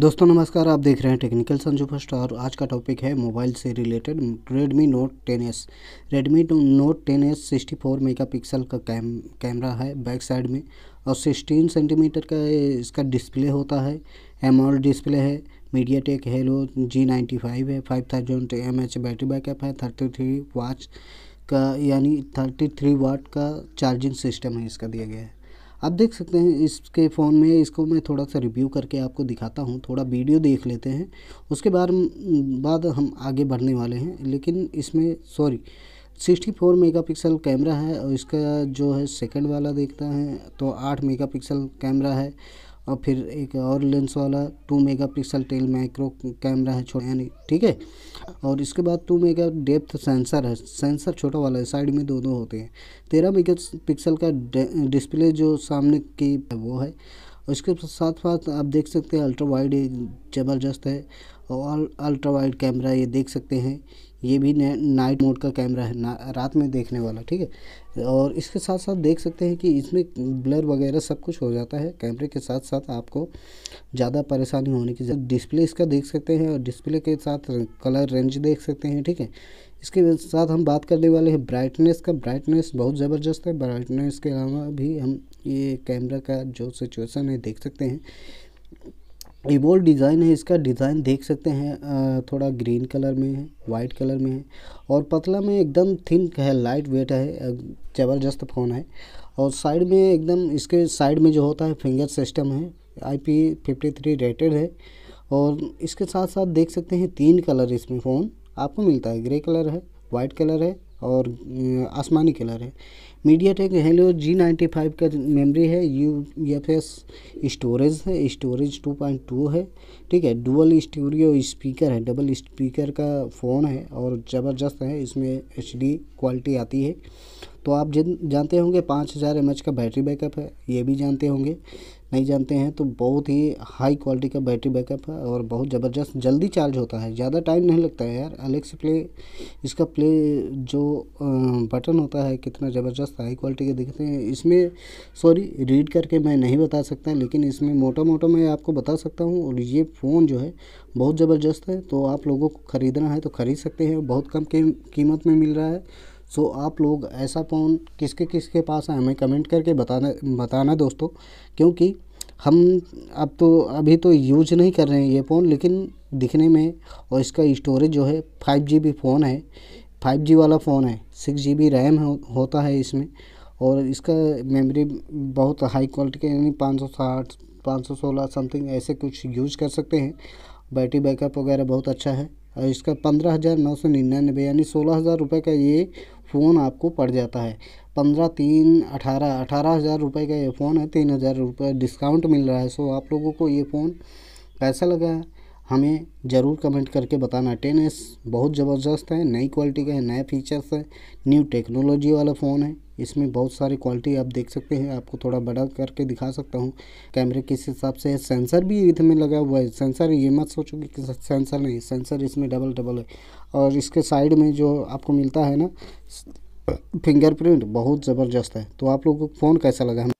दोस्तों नमस्कार, आप देख रहे हैं टेक्निकल संजू फर्स्ट और आज का टॉपिक है मोबाइल से related Redmi note 10S। Redmi note 10S 64 megapixel का कैमरा है बैक साइड में और 16 सेंटीमीटर का इसका डिस्प्ले होता है। एमोलेड डिस्प्ले है, मीडियाटेक हेलो G95 है, 5000 mAh बैटरी बैकअप है, 33 वाट का यानी 33 वाट का चार्जिंग सिस्टम है इसका दिया गया है। आप देख सकते हैं इसके फ़ोन में, इसको मैं थोड़ा सा रिव्यू करके आपको दिखाता हूं, थोड़ा वीडियो देख लेते हैं, उसके बाद हम आगे बढ़ने वाले हैं। लेकिन इसमें 64 मेगापिक्सल कैमरा है और इसका जो है सेकंड वाला देखता है तो 8 मेगापिक्सल कैमरा है और फिर एक और लेंस वाला 2 मेगापिक्सल टेल माइक्रो कैमरा है छोटा, यानी ठीक है। और इसके बाद 2 मेगा डेप्थ सेंसर है, सेंसर छोटा वाला है, साइड में दो होते हैं। 13 मेगापिक्सल का डिस्प्ले जो सामने की वो है। उसके साथ साथ आप देख सकते हैं अल्ट्रा वाइड ज़बरदस्त है और अल्ट्रा वाइड कैमरा ये देख सकते हैं, ये भी नाइट मोड का कैमरा है, रात में देखने वाला, ठीक है। और इसके साथ साथ देख सकते हैं कि इसमें ब्लर वगैरह सब कुछ हो जाता है कैमरे के साथ साथ, आपको ज़्यादा परेशानी होने की जरूरत। डिस्प्ले इसका देख सकते हैं और डिस्प्ले के साथ कलर रेंज देख सकते हैं, ठीक है। इसके साथ हम बात करने वाले हैं ब्राइटनेस का। ब्राइटनेस बहुत ज़बरदस्त है। ब्राइटनेस के अलावा भी हम ये कैमरा का जो सिचुएशन है देख सकते हैं। एबोल्ड डिज़ाइन है, इसका डिज़ाइन देख सकते हैं, थोड़ा ग्रीन कलर में है, वाइट कलर में है और पतला में एकदम थिन है, लाइट वेट है, ज़बरदस्त फ़ोन है। और साइड में एकदम इसके साइड में जो होता है फिंगर सिस्टम है, IP53 रेटेड है। और इसके साथ साथ देख सकते हैं 3 कलर इसमें फ़ोन आपको मिलता है, ग्रे कलर है, वाइट कलर है और आसमानी कलर है। मीडियाटेक हेलो G95 का मेमोरी है, UFS स्टोरेज है, स्टोरेज 2.2 है, ठीक है। डुअल स्टूडियो स्पीकर है, डबल स्पीकर का फ़ोन है और ज़बरदस्त है। इसमें HD क्वालिटी आती है तो आप जानते होंगे। 5000 mAh का बैटरी बैकअप है, ये भी जानते होंगे, नहीं जानते हैं तो बहुत ही हाई क्वालिटी का बैटरी बैकअप है और बहुत ज़बरदस्त जल्दी चार्ज होता है, ज़्यादा टाइम नहीं लगता है यार। एलेक्सा प्ले, इसका प्ले जो बटन होता है कितना ज़बरदस्त हाई क्वालिटी के दिखते हैं। इसमें रीड करके मैं नहीं बता सकता, लेकिन इसमें मोटा मैं आपको बता सकता हूँ। और ये फ़ोन जो है बहुत ज़बरदस्त है, तो आप लोगों को ख़रीदना है तो ख़रीद सकते हैं, बहुत कम कीमत में मिल रहा है। सो आप लोग ऐसा फ़ोन किसके पास है हमें कमेंट करके बताना दोस्तों, क्योंकि हम अब तो अभी तो यूज नहीं कर रहे हैं ये फ़ोन, लेकिन दिखने में। और इसका स्टोरेज जो है 5GB फ़ोन है, 5G वाला फ़ोन है, 6GB रैम होता है इसमें। और इसका मेमोरी बहुत हाई क्वालिटी का, यानी 560 516 समथिंग ऐसे कुछ यूज कर सकते हैं। बैटरी बैकअप वगैरह बहुत अच्छा है और इसका 15,999 यानी 16,000 रुपये का ये फ़ोन आपको पड़ जाता है। 18,000 रुपये का ये फ़ोन है, 3,000 रुपये डिस्काउंट मिल रहा है। सो आप लोगों को ये फ़ोन कैसा लगा है हमें ज़रूर कमेंट करके बताना। 10S बहुत ज़बरदस्त है, नई क्वालिटी का है, नए फीचर्स है, न्यू टेक्नोलॉजी वाला फ़ोन है। इसमें बहुत सारी क्वालिटी आप देख सकते हैं, आपको थोड़ा बड़ा करके दिखा सकता हूँ कैमरे किस हिसाब से है। सेंसर भी इसमें लगा हुआ है, सेंसर ये मत सोचो कि सेंसर नहीं, सेंसर इसमें डबल है। और इसके साइड में जो आपको मिलता है ना फिंगरप्रिंट, बहुत ज़बरदस्त है। तो आप लोगों को फ़ोन कैसा लगा